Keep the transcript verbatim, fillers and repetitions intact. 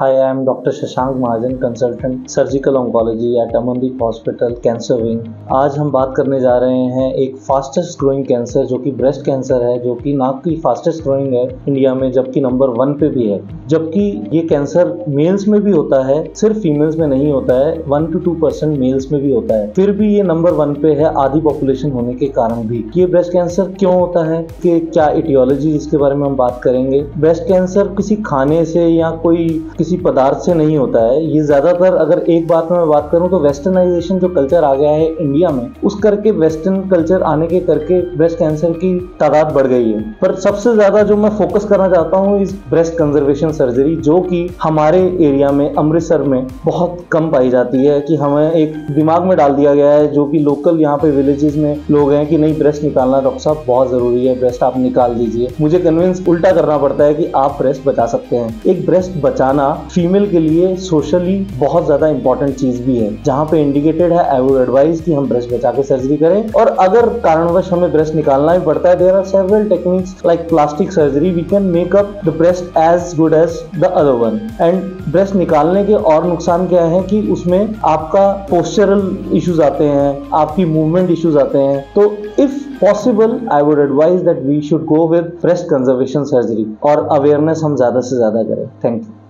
Hi, I am Doctor Shashank Mahajan, Consultant Surgical Oncology at Amandeep Hospital, Cancer Wing। आज हम बात करने जा रहे हैं एक फास्टेस्ट ग्रोइंग कैंसर जो कि ब्रेस्ट कैंसर है, जो कि नाक की फास्टेस्ट ग्रोइंग है इंडिया में, जबकि नंबर वन पे भी है। जबकि ये कैंसर मेल्स में भी होता है, सिर्फ फीमेल्स में नहीं होता है, one to two percent males में भी होता है, फिर भी ये नंबर वन पे है आधी पॉपुलेशन होने के कारण भी। ये ब्रेस्ट कैंसर क्यों होता है, कि क्या एटियोलॉजी, इसके बारे में हम बात करेंगे। ब्रेस्ट कैंसर किसी खाने से या कोई किसी पदार्थ से नहीं होता है। ये ज्यादातर, अगर एक बात में मैं बात करूं तो वेस्टर्नाइजेशन जो कल्चर आ गया है इंडिया में, उस करके वेस्टर्न कल्चर आने के करके ब्रेस्ट कैंसर की तादाद बढ़ गई है। पर सबसे ज्यादा जो मैं फोकस करना चाहता हूं इस ब्रेस्ट कंजर्वेशन सर्जरी, जो कि हमारे एरिया में अमृतसर में बहुत कम पाई जाती है, कि हमें एक दिमाग में डाल दिया गया है, जो कि लोकल यहाँ पे विलेजेस में लोग हैं कि नहीं, ब्रेस्ट निकालना डॉक्टर साहब बहुत जरूरी है, ब्रेस्ट आप निकाल दीजिए। मुझे कन्विंस उल्टा करना पड़ता है कि आप ब्रेस्ट बचा सकते हैं। एक ब्रेस्ट बचाना फीमेल के लिए सोशली बहुत ज्यादा इंपॉर्टेंट चीज भी है। जहाँ पे इंडिकेटेड है, आई वुड एडवाइज कि हम ब्रेस्ट बचा के सर्जरी करें। और अगर कारणवश हमें ब्रेस्ट निकालना भी पड़ता है, there are several techniques like plastic surgery, we can make up the breast as good as the other one. And breast निकालने के और नुकसान क्या है, कि उसमें आपका पोस्चरल इश्यूज आते हैं, आपकी मूवमेंट इश्यूज आते हैं। तो if possible, I would advise that we should go with breast conservation surgery, और अवेयरनेस हम ज्यादा से ज्यादा करें। Thank you.